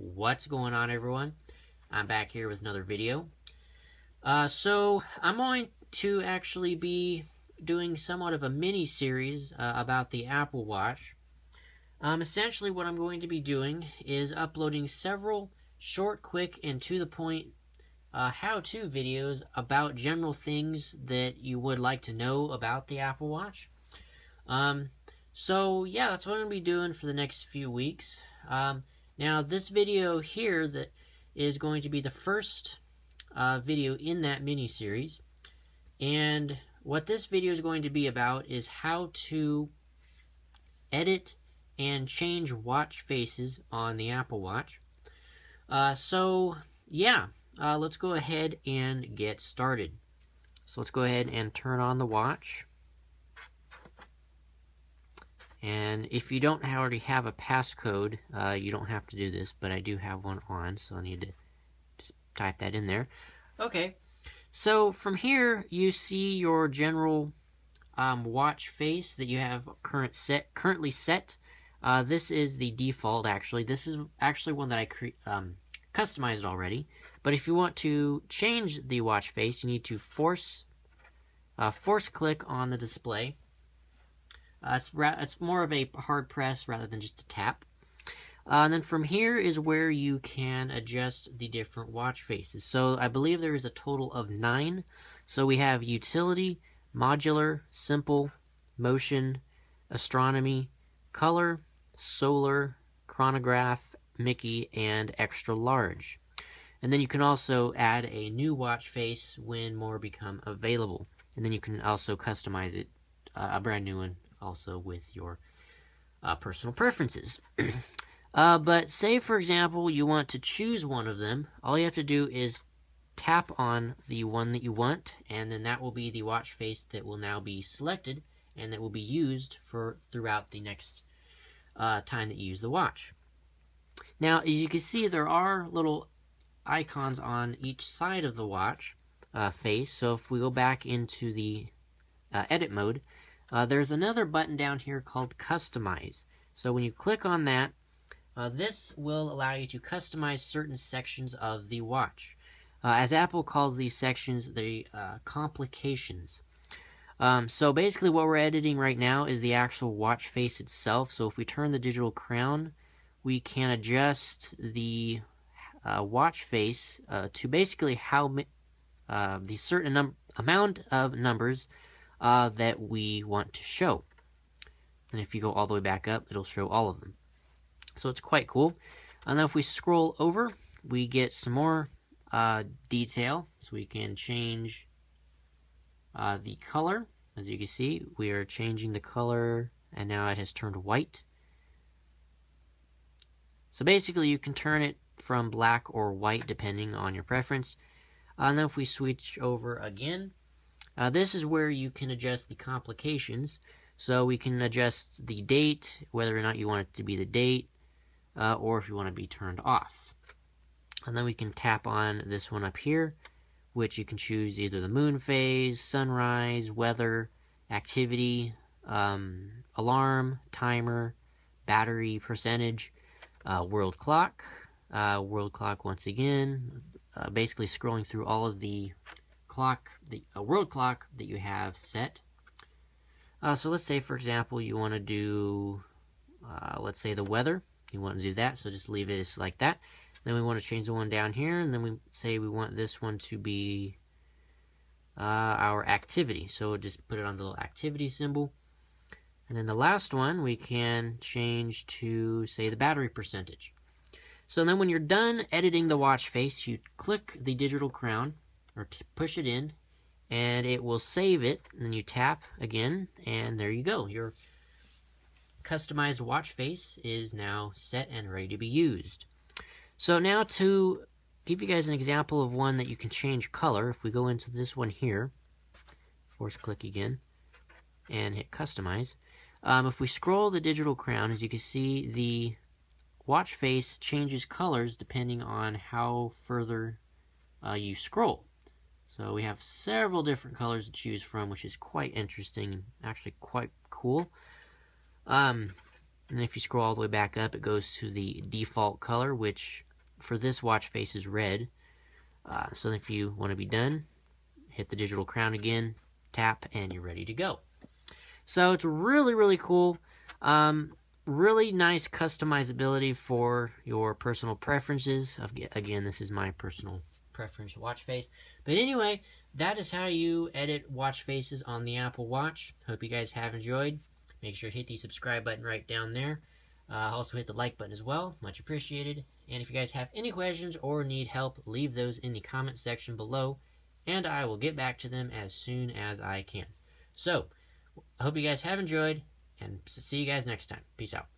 What's going on, everyone? I'm back here with another video. So I'm going to actually be doing somewhat of a mini series about the Apple Watch. Essentially what I'm going to be doing is uploading several short, quick, and to the point how-to videos about general things that you would like to know about the Apple Watch. So yeah, that's what I'm going to be doing for the next few weeks. Now this video here that is going to be the first video in that mini-series, and what this video is going to be about is how to edit and change watch faces on the Apple Watch. So yeah, let's go ahead and get started. So let's go ahead and turn on the watch. And if you don't already have a passcode, you don't have to do this, but I do have one on, so I need to just type that in there. Okay, so from here, you see your general watch face that you have currently set. This is the default, actually. This is actually one that I customized already, but if you want to change the watch face, you need to force click on the display. It's more of a hard press rather than just a tap. And then from here is where you can adjust the different watch faces. So I believe there is a total of 9. So we have utility, modular, simple, motion, astronomy, color, solar, chronograph, Mickey, and extra large. And then you can also add a new watch face when more become available. And then you can also customize it, a brand new one, also with your personal preferences. But say, for example, you want to choose one of them. All you have to do is tap on the one that you want, and then that will be the watch face that will now be selected and that will be used for throughout the next time that you use the watch. Now, as you can see, there are little icons on each side of the watch face. So if we go back into the edit mode, there's another button down here called Customize. So when you click on that, this will allow you to customize certain sections of the watch. As Apple calls these sections, the complications. So basically what we're editing right now is the actual watch face itself. So if we turn the Digital Crown, we can adjust the watch face to basically how the certain amount of numbers that we want to show. And if you go all the way back up, it'll show all of them. So it's quite cool. And now if we scroll over, we get some more detail. So we can change the color. As you can see, we are changing the color, and now it has turned white. So basically you can turn it from black or white depending on your preference. And then if we switch over again, this is where you can adjust the complications. So we can adjust the date, whether or not you want it to be the date, or if you want to be turned off. And then we can tap on this one up here, which you can choose either the moon phase, sunrise, weather, activity, alarm, timer, battery percentage, world clock once again, basically scrolling through all of the world clock that you have set. So let's say, for example, you want to do, let's say the weather. You want to do that, so just leave it as like that. Then we want to change the one down here, and then we say we want this one to be our activity. So just put it on the little activity symbol. And then the last one we can change to, say, the battery percentage. So then when you're done editing the watch face, you click the Digital Crown, or push it in, and it will save it, and then you tap again, and there you go. Your customized watch face is now set and ready to be used. So now to give you guys an example of one that you can change color, if we go into this one here, force click again, and hit Customize. If we scroll the Digital Crown, as you can see, the watch face changes colors depending on how further you scroll. So we have several different colors to choose from, which is quite interesting and actually quite cool. And if you scroll all the way back up, it goes to the default color, which for this watch face is red. So if you want to be done, hit the digital crown again, tap, and you're ready to go. So it's really, really cool. Really nice customizability for your personal preferences. Again, this is my personal preference watch face. But anyway, that is how you edit watch faces on the Apple Watch. Hope you guys have enjoyed. Make sure to hit the subscribe button right down there. Also hit the like button as well. Much appreciated. And if you guys have any questions or need help, leave those in the comment section below, and I will get back to them as soon as I can. So, I hope you guys have enjoyed, and see you guys next time. Peace out.